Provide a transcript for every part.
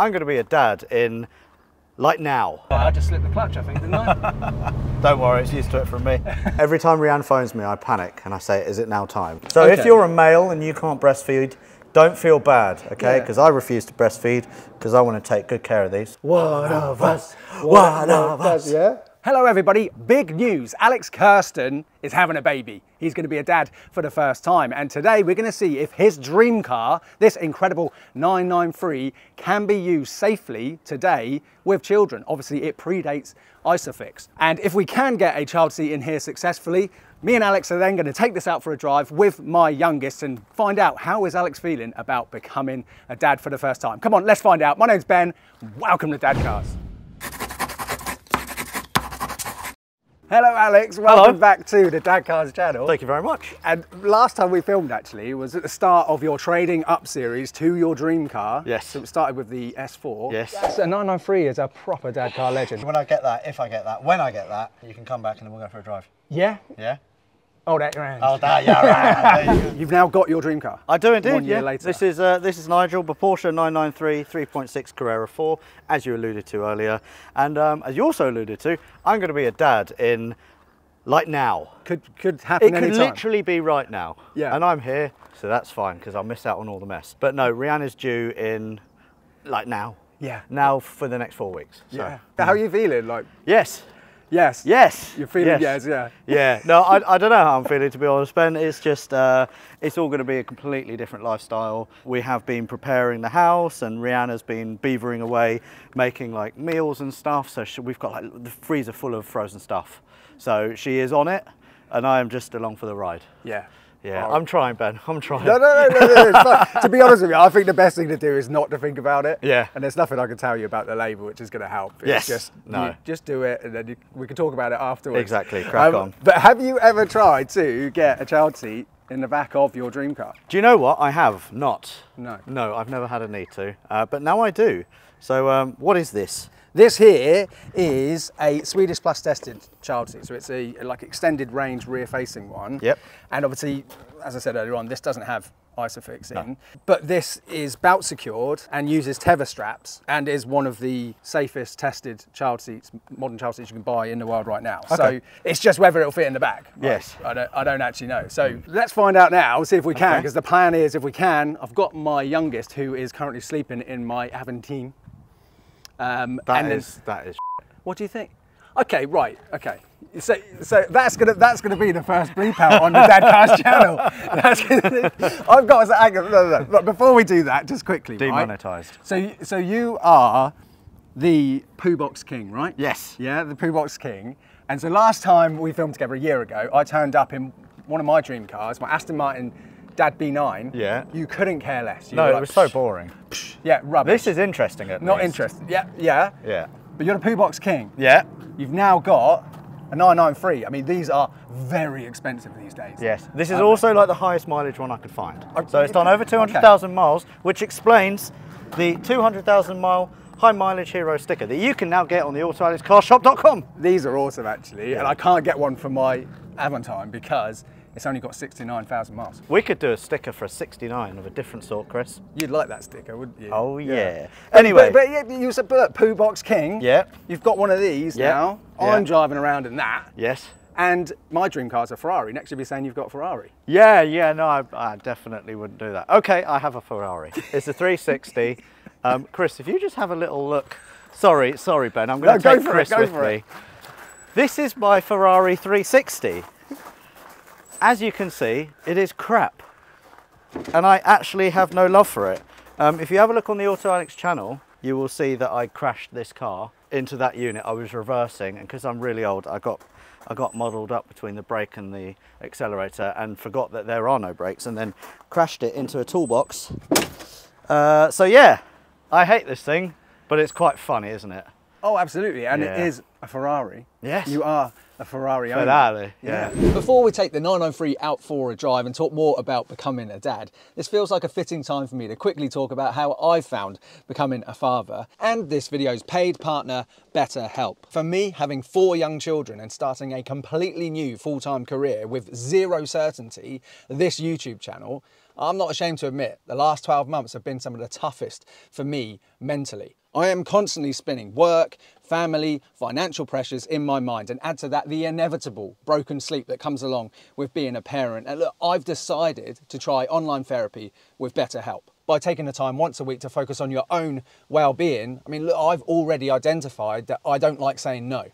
I'm going to be a dad in, like, now. I just slipped the clutch, I think, didn't I? Don't worry, it's used to it from me. Every time Rhianne phones me, I panic and I say, is it now time? So okay. If you're a male and you can't breastfeed, don't feel bad, okay? Because I refuse to breastfeed because I want to take good care of these. One of us, one of us. Yeah. Hello everybody, big news. Alex Kirsten is having a baby. He's going to be a dad for the first time, and today we're going to see if his dream car, this incredible 993, can be used safely today with children. Obviously it predates Isofix, and if we can get a child seat in here successfully, me and Alex are then going to take this out for a drive with my youngest and find out how is Alex feeling about becoming a dad for the first time. Come on, let's find out. My name's Ben, welcome to DadCars. Hello Alex, welcome back to the DadCars channel. Thank you very much. And last time we filmed actually was at the start of your Trading Up series to your dream car. Yes. So it started with the S4. Yes. So a 993 is a proper dad car legend. When I get that, if I get that, when I get that, you can come back and then we'll go for a drive. Yeah? Yeah. Oh, that you're around. Oh, that you're around. You've now got your dream car. I do indeed, One year later. This is Nigel, the Porsche 993 3.6 Carrera 4, as you alluded to earlier. And as you also alluded to, I'm going to be a dad in, like, now. Could happen anytime. It could literally be right now. Yeah. And I'm here, so that's fine, because I'll miss out on all the mess. But no, Rhianne is due in, like, now. Yeah. Now for the next 4 weeks. So. Yeah. How are you feeling? Like? Yes. Yes. Yes. You're feeling yes, yeah. No, I don't know how I'm feeling, to be honest, Ben. It's just, it's all going to be a completely different lifestyle. We have been preparing the house and Rhianna's been beavering away, making like meals and stuff. So we've got like the freezer full of frozen stuff. So she is on it and I am just along for the ride. Yeah. Yeah, I'm trying, Ben. I'm trying. No. To be honest with you, I think the best thing to do is not to think about it. Yeah. And there's nothing I can tell you about the labour which is going to help. It's just do it, and then we can talk about it afterwards. Exactly. Crack on. But have you ever tried to get a child seat in the back of your dream car? Do you know what? I have not. No. No, I've never had a need to, but now I do. So what is this? This here is a Swedish Plus tested child seat, so it's a like extended range rear facing one. Yep. And obviously, as I said earlier on, this doesn't have Isofix in, but this is bout secured and uses tether straps and is one of the safest tested child seats, modern child seats you can buy in the world right now. Okay. So it's just whether it'll fit in the back. Right? Yes. I don't actually know. So let's find out now, see if we can, because the plan is if we can, I've got my youngest who is currently sleeping in my Avantime. That is. What do you think? Okay, right. Okay. So that's gonna be the first bleep out on the DadCars channel. I've got to say, look, before we do that, just quickly. Demonetized. Right? So you are the poo box king, right? Yes. Yeah, the poo box king. And so last time we filmed together a year ago, I turned up in one of my dream cars, my Aston Martin DB9. Yeah. You couldn't care less. You no, like, it was so boring. Psh, yeah, rubbish. This is interesting at Not least. Interesting. Yeah, yeah. Yeah. But you're the poo box king. Yeah. You've now got a 993. I mean, these are very expensive these days. Yes. This is also like the highest mileage one I could find. So it's done over 200,000 miles, which explains the 200,000 mile high mileage hero sticker that you can now get on the AutoAlexCarShop.com. These are awesome actually, and I can't get one for my Avantime because it's only got 69,000 miles. We could do a sticker for a 69 of a different sort, Chris. You'd like that sticker, wouldn't you? Oh, yeah. Anyway. But you said, Poo Box King. Yeah. You've got one of these now. Yeah. I'm driving around in that. Yes. And my dream car's a Ferrari. Next you'll be saying you've got a Ferrari. Yeah, yeah, no, I definitely wouldn't do that. Okay, I have a Ferrari. It's a 360. Chris, if you just have a little look. Sorry, Ben. I'm going to take Chris with me. This is my Ferrari 360. As you can see, it is crap. And I actually have no love for it. If you have a look on the Auto Alex channel, you will see that I crashed this car into that unit I was reversing. And because I'm really old, I got muddled up between the brake and the accelerator and forgot that there are no brakes and then crashed it into a toolbox. So yeah, I hate this thing, but it's quite funny, isn't it? Oh, absolutely. And it is a Ferrari. Yes. You are a Ferrari owner. Ferrari, yeah. Before we take the 993 out for a drive and talk more about becoming a dad, this feels like a fitting time for me to quickly talk about how I've found becoming a father and this video's paid partner, BetterHelp. For me, having 4 young children and starting a completely new full-time career with zero certainty, this YouTube channel, I'm not ashamed to admit, the last 12 months have been some of the toughest for me mentally. I am constantly spinning work, family, financial pressures in my mind, and add to that the inevitable broken sleep that comes along with being a parent. And look, I've decided to try online therapy with BetterHelp. By taking the time once a week to focus on your own well-being, I mean, look, I've already identified that I don't like saying no.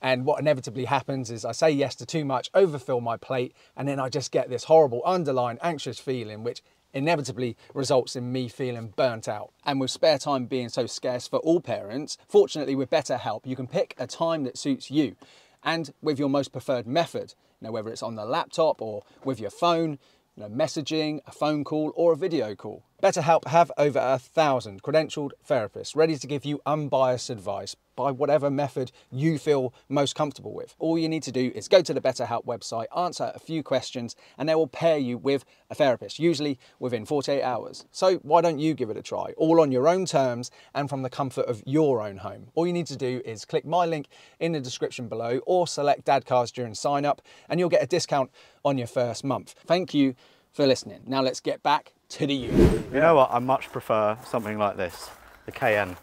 And what inevitably happens is I say yes to too much, overfill my plate, and then I just get this horrible underlying anxious feeling, which inevitably results in me feeling burnt out. And with spare time being so scarce for all parents, fortunately with BetterHelp, you can pick a time that suits you and with your most preferred method. You know, whether it's on the laptop or with your phone, you know, messaging, a phone call or a video call. BetterHelp have over 1,000 credentialed therapists ready to give you unbiased advice by whatever method you feel most comfortable with. All you need to do is go to the BetterHelp website, answer a few questions, and they will pair you with a therapist, usually within 48 hours. So why don't you give it a try, all on your own terms and from the comfort of your own home? All you need to do is click my link in the description below or select DadCars during sign up, and you'll get a discount on your first month. Thank you for listening. Now let's get back to the you. You know what, I much prefer something like this, the Cayenne.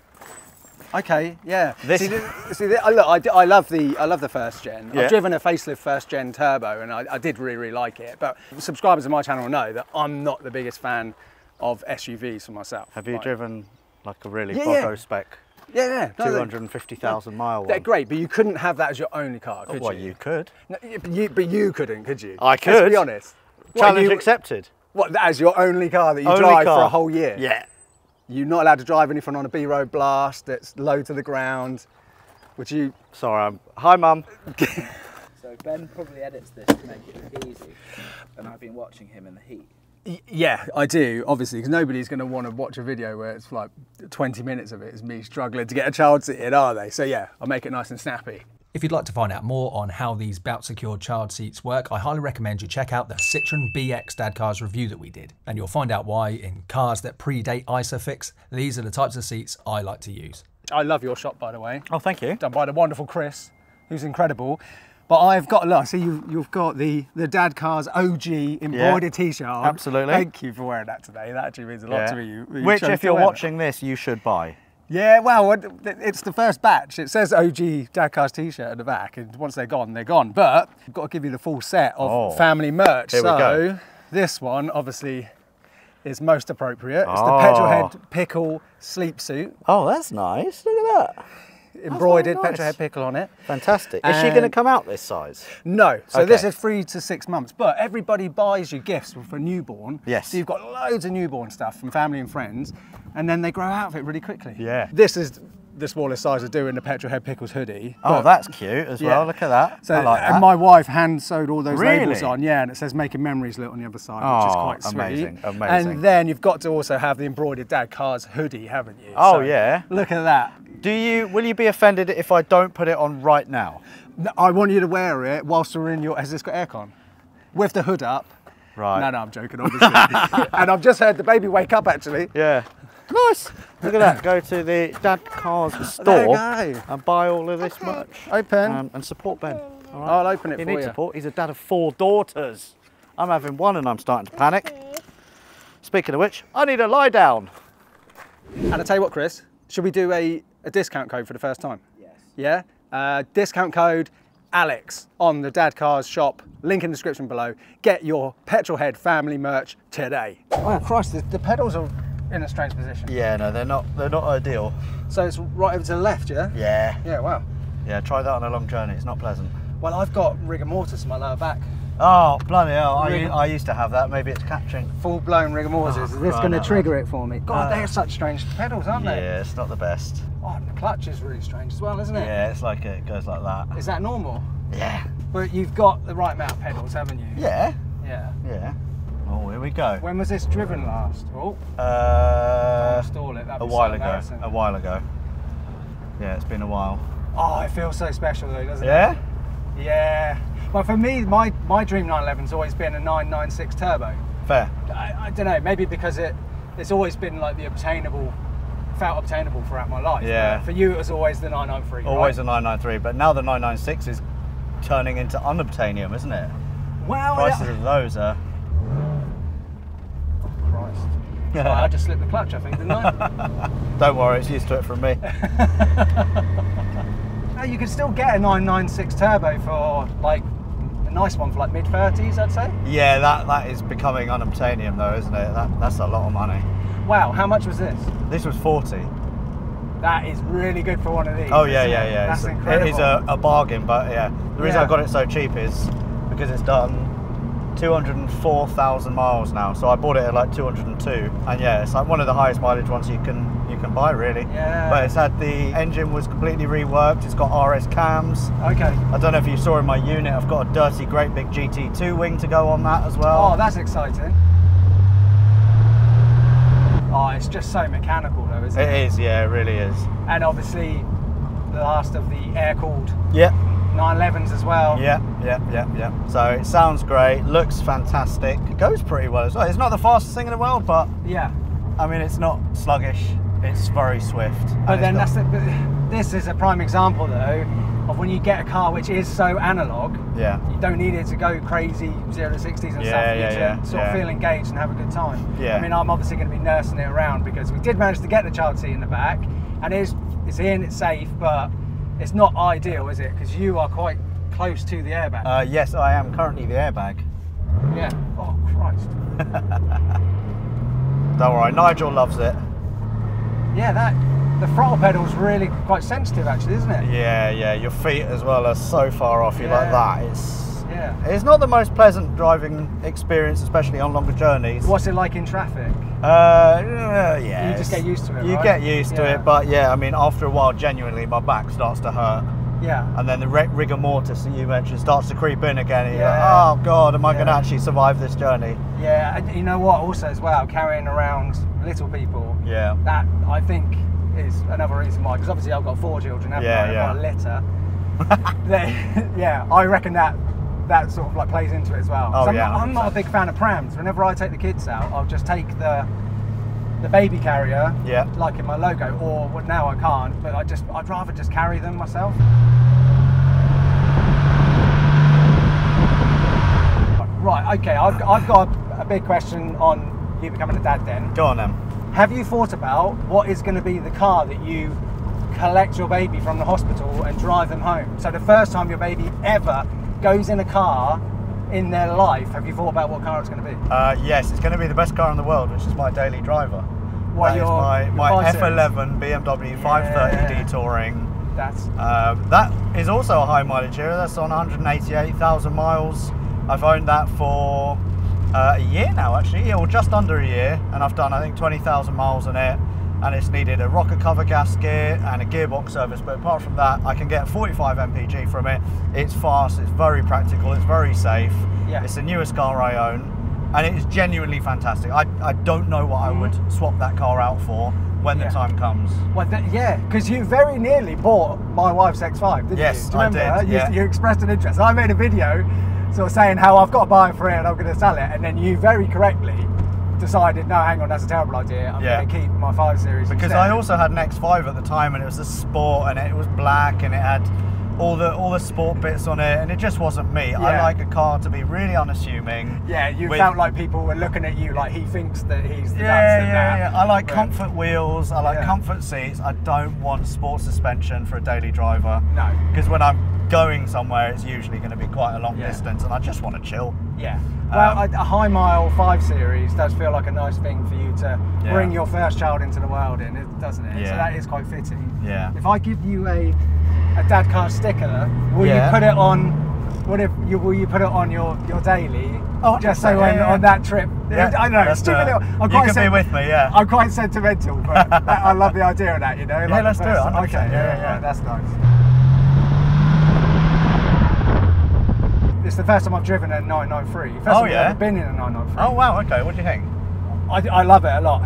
Okay, yeah. I love the first gen. Yeah. I've driven a facelift first gen turbo, and I did really like it. But subscribers of my channel know that I'm not the biggest fan of SUVs for myself. Have you driven like a really bogo spec? Yeah, yeah. 250,000 mile one. They're great, but you couldn't have that as your only car, could you? Well, you could. No, but you couldn't, could you? I could. Let's be honest. Challenge accepted. What, as your only car that you drive for a whole year? Yeah. You're not allowed to drive anything on a B-road blast that's low to the ground. Would you? Sorry, hi Mum. So Ben probably edits this to make it look easy, and I've been watching him in the heat. Yeah, I do, obviously, because nobody's going to want to watch a video where it's like 20 minutes of it is me struggling to get a child seated, are they? So yeah, I'll make it nice and snappy. If you'd like to find out more on how these bout-secured child seats work, I highly recommend you check out the Citroen BX DadCars review that we did, and you'll find out why, in cars that predate Isofix, these are the types of seats I like to use. I love your shop, by the way. Oh, thank you. Done by the wonderful Chris, who's incredible. But I've got, look, see, you've got the DadCars OG embroidered T-shirt. Absolutely. Thank you for wearing that today. That actually means a lot to me. Which, if you're watching this, you should buy. Yeah, well, it's the first batch. It says OG DadCars T-shirt at the back, and once they're gone, they're gone. But I've got to give you the full set of family merch. Here we go. This one, obviously, is most appropriate. It's the Petrolhead Pickle sleep suit. Oh, that's nice. Look at that. Embroidered Petrolhead Pickle on it. Fantastic. And is she going to come out this size? No. So this is 3 to 6 months. But everybody buys you gifts for newborn. Yes. So you've got loads of newborn stuff from family and friends, and then they grow out of it really quickly. Yeah. This is the smallest size of doing the Petrolhead Pickles hoodie. Oh, that's cute as well. Look at that. So, I like that. And my wife hand sewed all those labels on. Yeah, and it says "Making Memories" lit on the other side, which is quite sweet. Amazing, amazing. And then you've got to also have the embroidered DadCars hoodie, haven't you? Oh, so, yeah. Look at that. Will you be offended if I don't put it on right now? No, I want you to wear it whilst we're in your. Has this got aircon? With the hood up. Right. No, I'm joking, obviously. And I've just heard the baby wake up, actually. Yeah. Nice. Look at that. Go to the DadCars store and buy all of this merch. Open. And support Ben. All right. I'll open it for you. He needs support. He's a dad of 4 daughters. I'm having one and I'm starting to panic. Speaking of which, I need a lie down. And I tell you what, Chris, should we do a discount code for the first time? Yes. Yeah? Discount code Alex on the DadCars shop. Link in the description below. Get your Petrolhead family merch today. Oh, Christ, the pedals are in a strange position. Yeah, no, they're not ideal. So it's right over to the left, yeah? Yeah. Yeah, wow. Yeah, try that on a long journey, it's not pleasant. Well, I've got rigor mortis in my lower back. Oh, bloody hell, I used to have that, maybe it's catching. Full-blown rigor mortis, is this going to trigger it for me? God, they're such strange pedals, aren't they? Yeah, it's not the best. Oh, and the clutch is really strange as well, isn't it? Yeah, it's like it goes like that. Is that normal? Yeah. But you've got the right amount of pedals, haven't you? Yeah. Yeah. Yeah. Oh, here we go. When was this driven last? Oh, don't stall it. A while ago. A while ago. Yeah, it's been a while. Oh, it feels so special though, doesn't it? Yeah. Yeah. Well, for me, my dream 911's always been a 996 turbo. Fair. I don't know. Maybe because it's always been like the obtainable, felt obtainable throughout my life. Yeah. But for you, it was always the 993. Always the 993, but now the 996 is turning into unobtainium, isn't it? Well, prices of those are. I just slipped the clutch, I think, didn't I? Don't worry, it's used to it from me. No, you could still get a 996 turbo for like a nice one for like mid-30s, I'd say. Yeah, that is becoming unobtainium though, isn't it? That's a lot of money. Wow, how much was this? This was 40. That is really good for one of these. Oh yeah, yeah, yeah. That's incredible. It is a bargain, but yeah. The reason I got it so cheap is because it's done 204,000 miles now, so I bought it at like 202, and yeah, it's like one of the highest mileage ones you can buy, really. Yeah. But it's had the engine was completely reworked. It's got RS cams. Okay. I don't know if you saw in my unit, I've got a dirty, great big GT2 wing to go on that as well. Oh, that's exciting. Oh, it's just so mechanical though, isn't it? It is, yeah, it really is. And obviously, the last of the air-cooled. Yeah. 911s as well. Yeah. So it sounds great, looks fantastic, it goes pretty well as well. It's not the fastest thing in the world, but yeah, I mean, it's not sluggish, it's very swift. But then this is a prime example though of when you get a car which is so analog. Yeah. You don't need it to go crazy 0 to 60s and stuff. You need to sort of feel engaged and have a good time. Yeah. I mean, I'm obviously going to be nursing it around because we did manage to get the child seat in the back, and it's in, it's safe, but it's not ideal, is it? Because you are quite close to the airbag. Yes, I am currently the airbag. Yeah. Oh, Christ. Don't worry, Nigel loves it. Yeah, the throttle pedal's really quite sensitive, actually, isn't it? Yeah. Your feet as well are so far off you like that. It's not the most pleasant driving experience, especially on longer journeys. What's it like in traffic? You just get used to it, You get used to it, but yeah, I mean, after a while, genuinely, my back starts to hurt. Yeah. And then the rigor mortis that you mentioned starts to creep in again. And you're like, oh, God, am I going to actually survive this journey? Yeah, and you know what, also as well, carrying around little people. Yeah. That, I think, is another reason why, because obviously I've got 4 children, haven't I? I've got a litter. I reckon that sort of like plays into it as well. Oh, I'm not a big fan of prams. Whenever I take the kids out, I'll just take the baby carrier, like in my logo, or now I can't, but I'd rather just carry them myself. Right, okay, I've got a big question on you becoming a dad then. Go on then. Have you thought about what is going to be the car that you collect your baby from the hospital and drive them home? So the first time your baby ever goes in a car in their life, have you thought about what car it's going to be? Yes, it's going to be the best car in the world, which is my daily driver. What is my F11 BMW 530D Touring. That's that is also a high mileage era. That's on 188,000 miles. I've owned that for a year now, actually, or just under a year, and I've done I think 20,000 miles on it. And it's needed a rocker cover gasket and a gearbox service, but apart from that, I can get 45 mpg from it. It's fast, it's very practical, it's very safe. Yeah. It's the newest car I own, and it is genuinely fantastic. I don't know what I would swap that car out for when the time comes. Well, because you very nearly bought my wife's X5, didn't you? Yes, I did. You expressed an interest. I made a video sort of saying how I've got to buy it for it and I'm going to sell it, and then you very correctly decided, no, hang on, that's a terrible idea, I'm going to keep my 5 Series because instead. I also had an X5 at the time, and it was a Sport, and it was black, and it had all the sport bits on it, and it just wasn't me. I like a car to be really unassuming. Yeah, you felt like people were looking at you like he thinks that he's the that. I like comfort wheels, I like comfort seats. I don't want sport suspension for a daily driver. No. Because when I'm going somewhere, it's usually going to be quite a long distance, and I just want to chill. Yeah. Well, a high mile 5 Series does feel like a nice thing for you to bring your first child into the world in, doesn't it? Yeah. So that is quite fitting. Yeah. If I give you a DadCars sticker, will you put it on? Will you put it on your daily? Oh, just so on that trip. Yeah, I know. You can be with me. Yeah. I'm quite sentimental, but I love the idea of that. You know. Like let's do it. 100%. Okay. Yeah. Right, that's nice. It's the first time I've driven a 993. First time I've been in a 993. Oh wow, okay, what do you think? I love it a lot,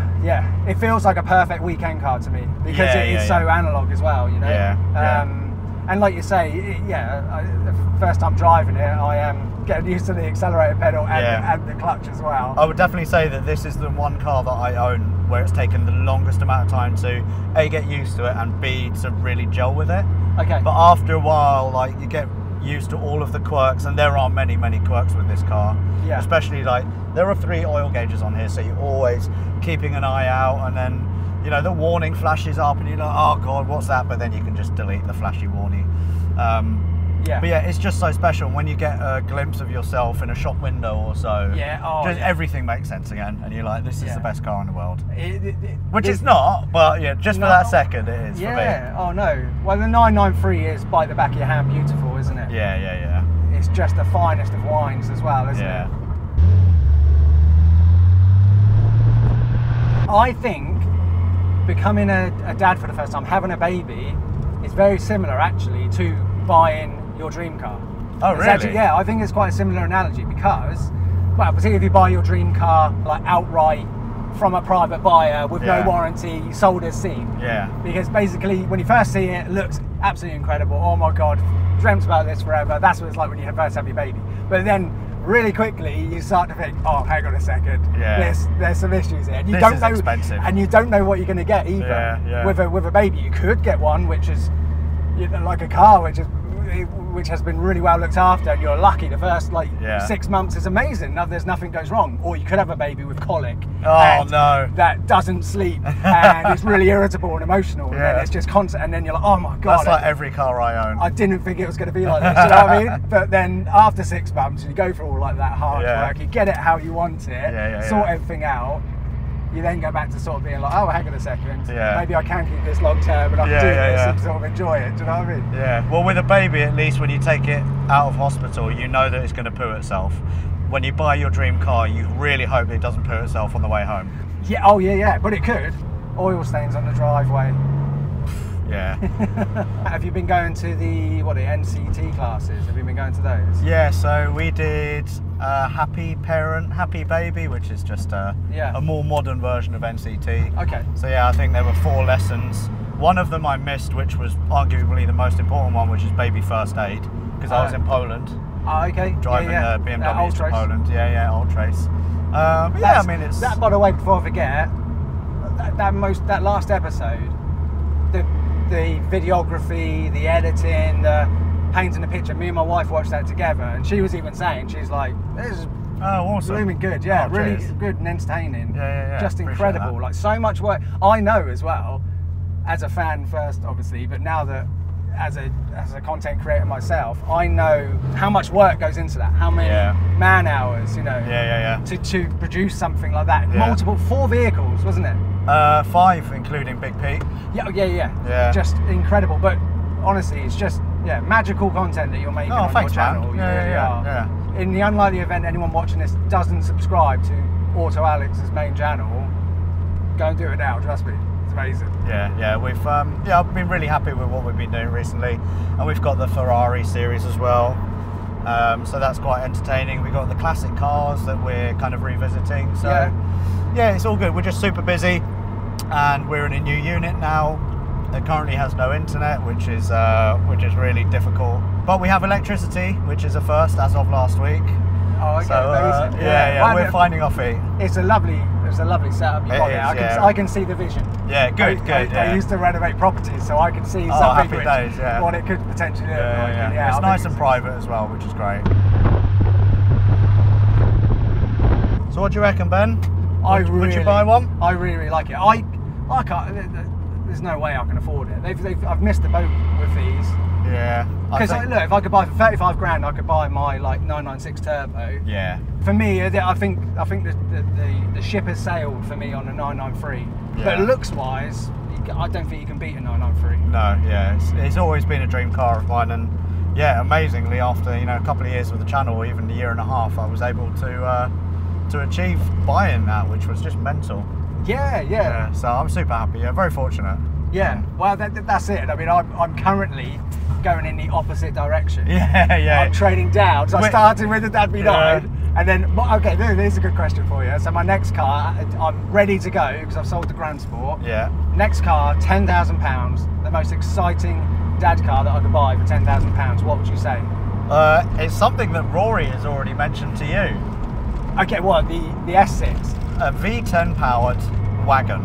It feels like a perfect weekend car to me because it is so analog as well, you know? And like you say, first time driving it, I am getting used to the accelerator pedal and the clutch as well. I would definitely say that this is the one car that I own where it's taken the longest amount of time to A, get used to it, and B, to really gel with it. Okay. But after a while, like, you get used to all of the quirks, and there are many, many quirks with this car. Yeah. Especially, like, there are 3 oil gauges on here, so you're always keeping an eye out, and then, you know, the warning flashes up, and you're like, oh God, what's that? But then you can just delete the flashy warning. Yeah. But yeah, it's just so special. When you get a glimpse of yourself in a shop window or so, yeah, everything makes sense again, and you're like, this is the best car in the world. Which it's not, but yeah, just for that second it is for me. Yeah, oh no. Well, the 993 is by the back of your hand beautiful, isn't it? Yeah, yeah, yeah. It's just the finest of wines as well, isn't it? I think becoming a dad for the first time, having a baby, is very similar actually to buying your dream car. Oh, really? Actually, yeah, I think it's quite a similar analogy because, well, particularly if you buy your dream car like outright from a private buyer with no warranty, sold as seen. Yeah. Because basically, when you first see it, it looks absolutely incredible. Oh my God, dreamt about this forever. That's what it's like when you first have your baby. But then, really quickly, you start to think, oh, hang on a second, there's some issues here. And you don't know, expensive. And you don't know what you're going to get either. Yeah, yeah. With a baby, you could get one, which is, you know, like a car, which has been really well looked after, and you're lucky. The first 6 months is amazing. Now there's nothing goes wrong. Or you could have a baby with colic. Oh no! That doesn't sleep and it's really irritable and emotional. Yeah. And then it's just constant. And then you're like, oh my God. That's like every car I own. I didn't think it was going to be like this. You know what I mean? But then after 6 months, you go for all like that hard work. You get it how you want it. Yeah, sort everything out. You then go back to sort of being like, oh, hang on a second, maybe I can keep this long term and I can do this and sort of enjoy it, do you know what I mean? Yeah, well, with a baby, at least when you take it out of hospital, you know that it's going to poo itself. When you buy your dream car, you really hope it doesn't poo itself on the way home. Yeah, oh yeah, yeah, but it could. Oil stains on the driveway. Yeah. Have you been going to the, what, the NCT classes? Have you been going to those? Yeah, so we did Happy Parent Happy Baby, which is just a more modern version of NCT. Okay. So yeah, I think there were 4 lessons. One of them I missed, which was arguably the most important one, which is baby first aid, because I was in Poland. Oh, okay. Driving the BMW to Poland. Yeah, yeah, old trace. But yeah, I mean, it's... That, by the way, before I forget, that last episode, the videography, the editing, the painting the picture. Me and my wife watched that together, and she was even saying, she's like, this is awesome. Blooming good, yeah, oh, really good and entertaining. Yeah, yeah, yeah. Just incredible, like so much work. I know as well, as a fan first, obviously, but now that as a content creator myself, I know how much work goes into that, how many man hours, you know, to produce something like that. Yeah. 4 vehicles, wasn't it? 5, including Big Pete. Yeah. Just incredible. But honestly, it's just magical content that you're making on your channel. Yeah. In the unlikely event anyone watching this doesn't subscribe to Auto Alex's main channel, go and do it now. Trust me, it's amazing. Yeah, yeah. We've I've been really happy with what we've been doing recently, and we've got the Ferrari series as well. So that's quite entertaining. We've got the classic cars that we're kind of revisiting. So yeah, it's all good. We're just super busy. And we're in a new unit now. It currently has no internet, which is really difficult. But we have electricity, which is a first as of last week. Oh, okay, so, amazing. Well, we're finding our feet. It's a lovely setup. I can see the vision. Yeah, good. I used to renovate properties, so I can see something what it could potentially look like. Yeah. It's nice and private as well, which is great. So, what do you reckon, Ben? Would you buy one? I really, really like it. I can't. There's no way I can afford it. I've missed the boat with these. Yeah. Because look, if I could buy for 35 grand, I could buy my like 996 turbo. Yeah. For me, I think the ship has sailed for me on a 993. Yeah. But looks wise, I don't think you can beat a 993. No. Yeah. It's always been a dream car of mine, and yeah, amazingly, after a couple of years with the channel, even a year and a half, I was able to achieve buying that, which was just mental. Yeah. So I'm super happy. Yeah, very fortunate. Yeah. Well, that's it. I mean, I'm currently going in the opposite direction. Yeah. I'm trading down. So I started with the DB9, and then there's a good question for you. So my next car, I'm ready to go because I've sold the Grand Sport. Yeah. Next car, £10,000. The most exciting dad car that I could buy for £10,000. What would you say? It's something that Rory has already mentioned to you. Okay, what, the S6? A V10 powered wagon.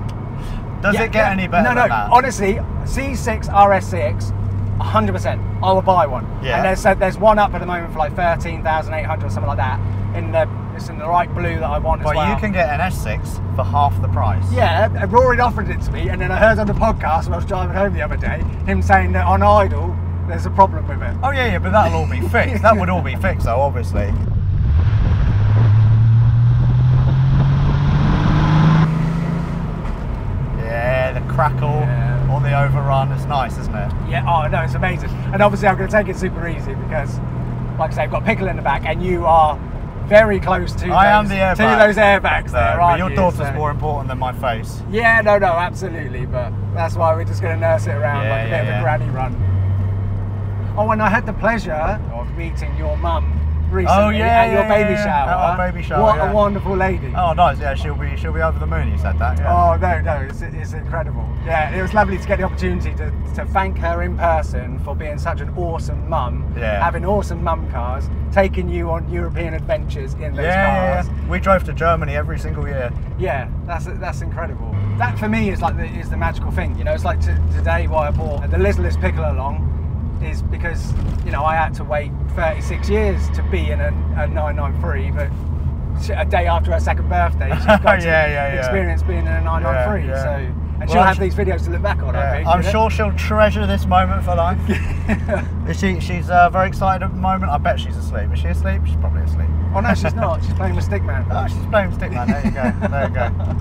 Does it get any better than that? Honestly, C6 RS6 100%, I will buy one. Yeah. And there's one up at the moment for like 13,800 or something like that. It's in the right blue that I want as well. Well, you can get an S6 for half the price. Yeah, Rory offered it to me, and then I heard on the podcast when I was driving home the other day, him saying that on idle, there's a problem with it. Oh yeah, yeah, but that'll all be fixed. That would all be fixed though, obviously. Yeah, the crackle. Yeah. On the overrun, it's nice, isn't it? Yeah, oh no, it's amazing. And obviously I'm going to take it super easy because, like I say, I've got Pickle in the back and you are very close to those airbags there, aren't you? But your daughter's more important than my face. Yeah, no, absolutely. But that's why we're just going to nurse it around like a bit of a granny run. Oh, and I had the pleasure of meeting your mum recently at your baby shower. At our baby shower. What a wonderful lady. Oh, nice. Yeah, she'll be over the moon. You said that. Yeah. Oh no, it's incredible. Yeah, it was lovely to get the opportunity to thank her in person for being such an awesome mum. Yeah. Having awesome mum cars, taking you on European adventures in those cars. Yeah. We drove to Germany every single year. Yeah, that's incredible. That for me is like the magical thing. You know, it's like today why I bought the Littlest Pickle along. Is because, you know, I had to wait 36 years to be in a 993, but a day after her second birthday she's got to experience being in a 993, so she'll have these videos to look back on, I think. I'm sure she'll treasure this moment for life. She's very excited at the moment. I bet she's asleep. Is she asleep? She's probably asleep. Oh no, she's not. She's playing with Stickman. Oh, she's playing with Stickman. There you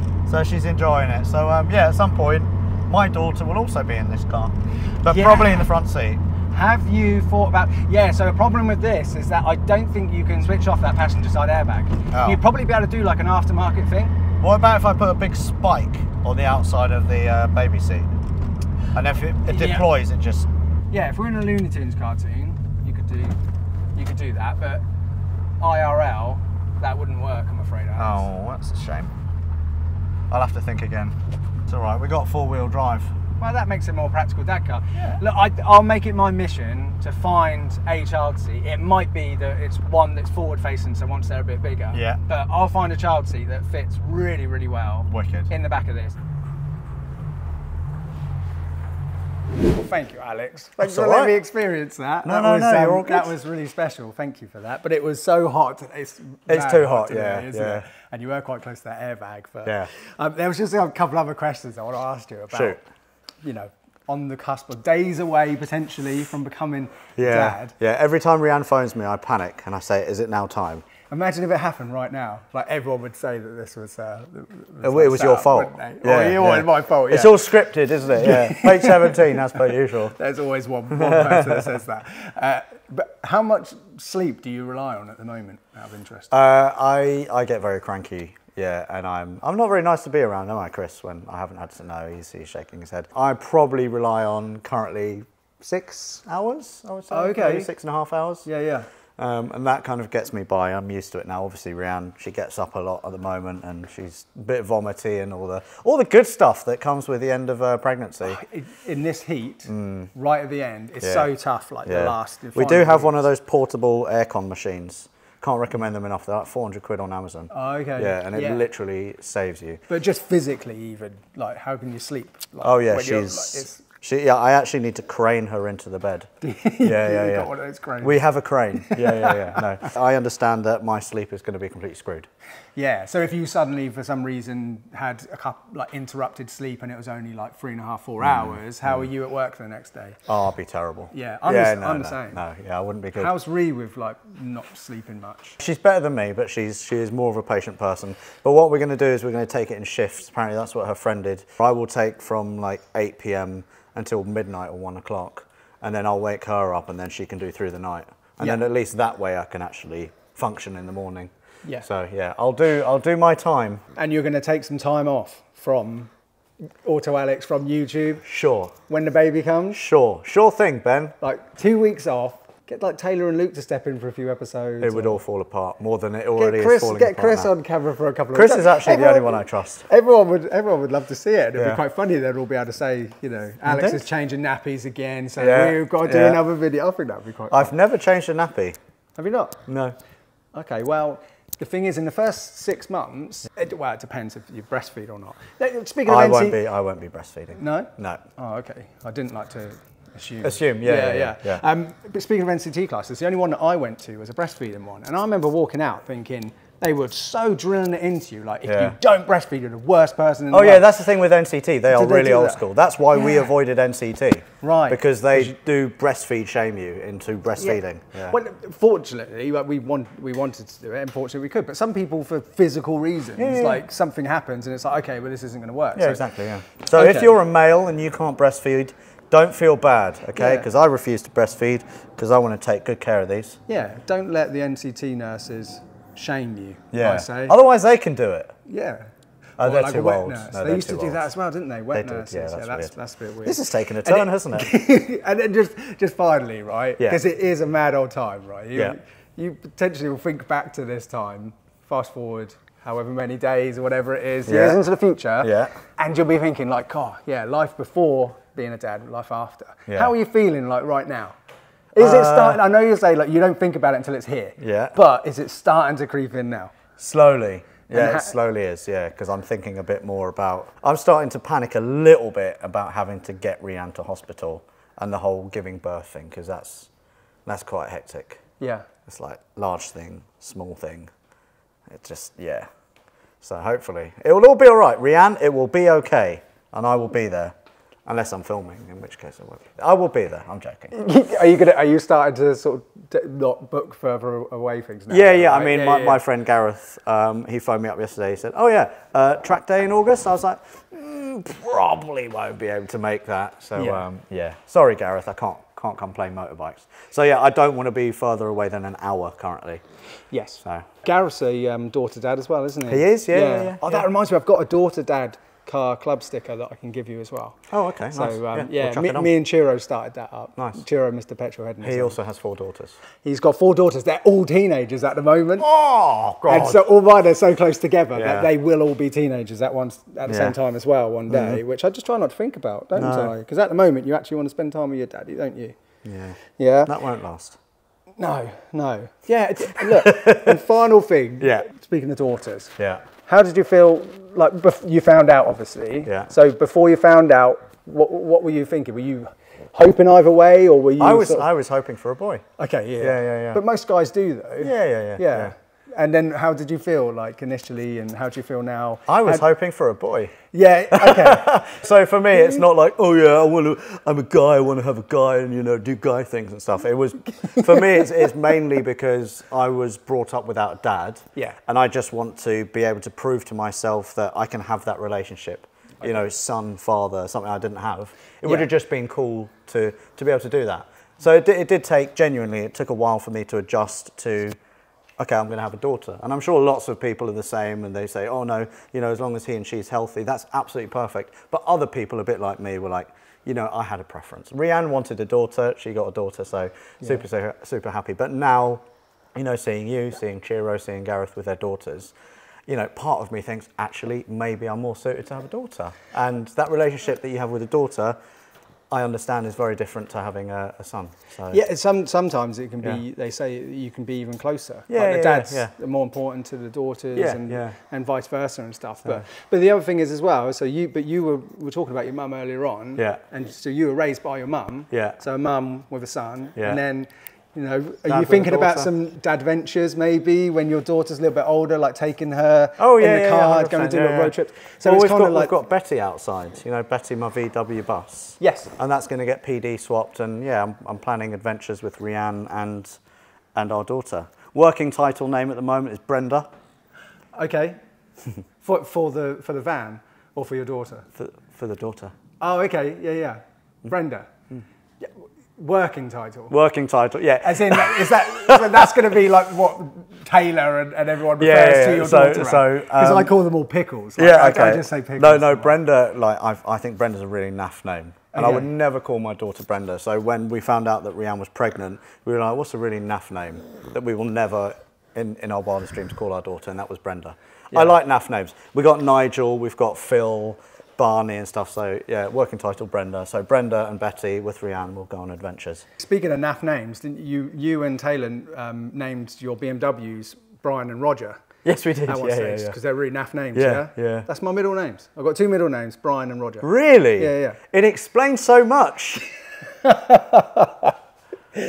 go. So she's enjoying it. So yeah, at some point my daughter will also be in this car, but probably in the front seat. Have you thought about... Yeah, so a problem with this is that I don't think you can switch off that passenger side airbag. Oh. You'd probably be able to do like an aftermarket thing. What about if I put a big spike on the outside of the baby seat? And if it deploys, it just... Yeah, if we're in a Looney Tunes cartoon, you could do that, but IRL, that wouldn't work, I'm afraid. Oh, that's a shame. I'll have to think again. It's all right, we got four-wheel drive. Well, that makes it more practical, dad car. Yeah. Look, I'll make it my mission to find a child seat. It might be that it's one that's forward facing, so once they're a bit bigger. Yeah. But I'll find a child seat that fits really, really well. Wicked. In the back of this. Well, thank you, Alex. Thanks for letting me experience that. No, that was really special. Thank you for that. But it was so hot. It's too hot, isn't it? And you were quite close to that airbag. But there was just a couple other questions I want to ask you about. Sure. You know, on the cusp of days away potentially from becoming dad. Yeah, every time Rhianne phones me, I panic and I say, is it now time? Imagine if it happened right now. Like, everyone would say that this was... it was your fault. Or my fault, It's all scripted, isn't it? Yeah. Page 17, that's per usual. There's always one person that says that. But how much sleep do you rely on at the moment, out of interest? I get very cranky. Yeah, and I'm not very nice to be around, am I, Chris? When I haven't had to know, he's shaking his head. I probably rely on currently 6 hours, I would say. Oh, okay. Maybe 6.5 hours. Yeah, yeah. And that kind of gets me by. I'm used to it now. Obviously, Rhianne, she gets up a lot at the moment, and she's a bit vomity and all the good stuff that comes with the end of pregnancy. In this heat, right at the end, it's so tough. Like the last. We do have one of those portable aircon machines. Can't recommend them enough. They're like 400 quid on Amazon. Oh, okay. Yeah, and it literally saves you. But just physically, even like, how can you sleep? Like, I actually need to crane her into the bed. You got one of those cranes. We have a crane. No, I understand that my sleep is going to be completely screwed. Yeah. So if you suddenly, for some reason, had a couple like interrupted sleep and it was only like 3.5, 4 hours, how are you at work the next day? Oh, I'll be terrible. Yeah. I'm the same. No. Yeah, I wouldn't be good. How's Rhi with like not sleeping much? She's better than me, but she is more of a patient person. But what we're going to do is we're going to take it in shifts. Apparently that's what her friend did. I will take from like 8 p.m. until midnight or 1 o'clock, and then I'll wake her up and then she can do through the night. And then at least that way I can actually function in the morning. Yeah. So yeah, I'll do my time. And you're going to take some time off from Auto Alex, from YouTube? Sure. When the baby comes? Sure. Sure thing, Ben. Like 2 weeks off. Get like Taylor and Luke to step in for a few episodes. It would all fall apart more than it already is falling apart. Get Chris on camera for a couple of weeks. Chris is actually the only one I trust. Everyone would love to see it. It'd be quite funny. They'd all be able to say, you know, Alex is changing nappies again, so we've got to do another video. I think that would be quite fun. I've never changed a nappy. Have you not? No. Okay, well, the thing is, in the first 6 months, it depends if you breastfeed or not. Speaking of NCT, I won't be breastfeeding. No? No. Oh, okay. I didn't like to... Assume, yeah. But speaking of NCT classes, the only one that I went to was a breastfeeding one. And I remember walking out thinking, they were so drilling it into you, like, if you don't breastfeed, you're the worst person in the world. Oh yeah, that's the thing with NCT, they are really old school. That's why we avoided NCT. Right. Because they do breastfeed shame you into breastfeeding. Yeah. Yeah. Well, fortunately, we wanted to do it, unfortunately we could, but some people for physical reasons, like something happens and it's like, okay, well this isn't gonna work. Yeah, so, exactly, yeah. So if you're a male and you can't breastfeed, don't feel bad, okay? Because I refuse to breastfeed because I want to take good care of these. Yeah, don't let the NCT nurses shame you, I say. Otherwise they can do it. Yeah. Oh, they're like too old. No, they used to do that as well, didn't they? Wet nurses. Yeah, that's a bit weird. This is taking a turn, hasn't it? And then just finally, right? Because it is a mad old time, right? You potentially will think back to this time, fast forward however many days or whatever it is, years into the future, and you'll be thinking like, oh, yeah, life before being a dad, life after. Yeah. How are you feeling like right now? Is it starting? I know you say like you don't think about it until it's here. Yeah. But is it starting to creep in now? Slowly. Yeah, it slowly is. Yeah, because I'm thinking a bit more about. I'm starting to panic a little bit about having to get Rhianne to hospital and the whole giving birth thing, because that's quite hectic. Yeah. It's like large thing, small thing. It just So hopefully it will all be all right, Rhianne. It will be okay, and I will be there. Unless I'm filming, in which case I won't. I will be there. I'm joking. Are you starting to sort of not book further away things now? Yeah, yeah. Right? I mean, my friend Gareth, he phoned me up yesterday. He said, "Oh yeah, track day in August." I was like, probably won't be able to make that. So yeah. Sorry, Gareth, I can't come play motorbikes. So yeah, I don't want to be further away than an hour currently. Yes. So Gareth's a daughter dad as well, isn't he? He is. Yeah. Oh, that reminds me. I've got a daughter dad car club sticker that I can give you as well. Oh, okay. So, nice. Me and Chiro started that up. Nice. Chiro, Mr. Petrol Head. He also has four daughters. He's got four daughters. They're all teenagers at the moment. Oh, God. And so, although they're so close together, that they will all be teenagers at the same time as well one day, which I just try not to think about, don't I? Because at the moment, you actually want to spend time with your daddy, don't you? Yeah. Yeah. That won't last. No. Yeah, look, and final thing. Yeah. Speaking of daughters. Yeah. How did you feel, like, you found out, obviously. Yeah. So before you found out, what were you thinking? Were you hoping either way, or were you... I was hoping for a boy. Okay, yeah. But most guys do, though. Yeah. And then how did you feel, like, initially, and how do you feel now? I was hoping for a boy. Yeah, okay. So for me, it's not like, oh, yeah, I'm a guy, I want to have a guy and, you know, do guy things and stuff. It was, for me, it's mainly because I was brought up without a dad. Yeah. And I just want to be able to prove to myself that I can have that relationship. Okay. You know, son, father, something I didn't have. It would have just been cool to be able to do that. So it did take, genuinely, it took a while for me to adjust to... okay, I'm going to have a daughter. And I'm sure lots of people are the same and they say, oh no, you know, as long as he and she's healthy, that's absolutely perfect. But other people a bit like me were like, you know, I had a preference. Rhianne wanted a daughter, she got a daughter, so super happy. But now, you know, seeing you, seeing Chiro, seeing Gareth with their daughters, you know, part of me thinks, actually, maybe I'm more suited to have a daughter. And that relationship that you have with a daughter, I understand is very different to having a son. So. Yeah, sometimes it can be. Yeah. They say you can be even closer. Yeah, like the dads are more important to the daughters, and vice versa and stuff. But the other thing is as well. So you were talking about your mum earlier on. Yeah. And so you were raised by your mum. Yeah. So a mum with a son. Yeah. And then, you know, are you thinking about some dad ventures maybe when your daughter's a little bit older, like taking her in the car, going to do little road trips? So well, we've got Betty outside, you know, Betty, my VW bus. Yes. And that's going to get PD swapped, and I'm planning adventures with Rhianne and our daughter. Working title name at the moment is Brenda. Okay. for the van or for your daughter? For the daughter. Oh, okay. Yeah. Brenda. Yeah. Working title, yeah. As in, that's going to be like what Taylor and everyone refers to your daughter. So, because I call them all pickles. Like, okay. I just say pickles. No, Brenda. Like I think Brenda's a really naff name, and I would never call my daughter Brenda. So when we found out that Rhianne was pregnant, we were like, "What's a really naff name that we will never, in our wildest dreams, call our daughter?" And that was Brenda. Yeah. I like naff names. We got Nigel. We've got Phil. Barney and stuff, so yeah, working title Brenda. So Brenda and Betty with Rhianne will go on adventures. Speaking of naff names, didn't you and Taylor named your BMWs Brian and Roger? Yes, we did. At one stage, because they're really naff names. Yeah. That's my middle names. I've got two middle names, Brian and Roger. Really? Yeah. It explains so much.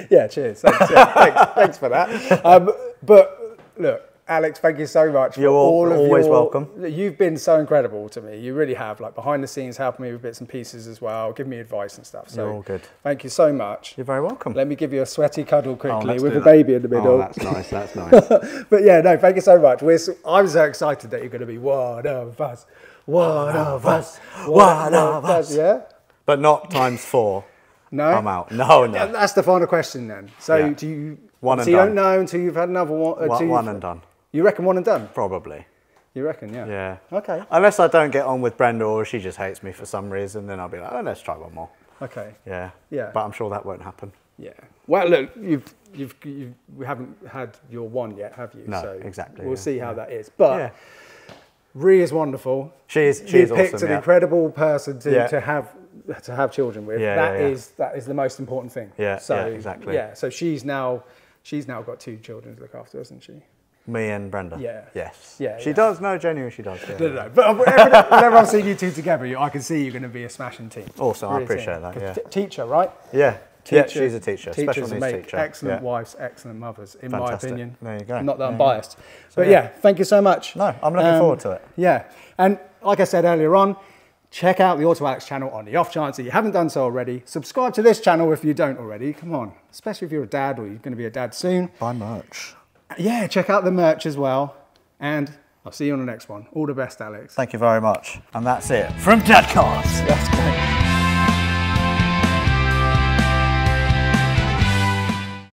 Yeah, cheers. Thanks, yeah, thanks for that. But look, Alex, thank you so much. You're always welcome. You've been so incredible to me. You really have, like, behind the scenes, helping me with bits and pieces as well, giving me advice and stuff. So, you're all good. Thank you so much. You're very welcome. Let me give you a sweaty cuddle quickly with a baby in the middle. Oh, that's nice. That's nice. But yeah, no, thank you so much. I'm so excited that you're going to be one of us, one of us. Yeah, but not times four. No, I'm out. No, no. Yeah, that's the final question then. So yeah. Do you? One and done. So you don't know until you've had another one. One and done. You reckon one and done? Probably. You reckon, yeah. Yeah. Okay. Unless I don't get on with Brenda or she just hates me for some reason, then I'll be like, oh, let's try one more. Okay. Yeah. Yeah. But I'm sure that won't happen. Yeah. Well, look, we haven't had your one yet, have you? No, so exactly. We'll see how that is. But yeah. Rhi is wonderful. She is awesome. You picked an incredible person to have children with. Yeah, that is the most important thing. Yeah. So yeah, exactly. Yeah. So she's now got two children to look after, hasn't she? Me and Brenda. Yeah. Yes. Yeah. She does. No, genuinely, she does. Yeah. No. But whenever I've seen you two together, I can see you're going to be a smashing team. Awesome. I appreciate that. Yeah. Teacher, right? Yeah. Teacher. Yeah. She's a teacher. Special needs teacher. Excellent wives, excellent mothers, in my opinion. There you go. Not that I'm biased, but yeah, thank you so much. No, I'm looking forward to it. Yeah, and like I said earlier on, check out the Auto Alex channel on the off chance that you haven't done so already. Subscribe to this channel if you don't already. Come on, especially if you're a dad or you're going to be a dad soon. Buy merch. Yeah, check out the merch as well. And I'll see you on the next one. All the best, Alex. Thank you very much. And that's it from DadCars. Let's go.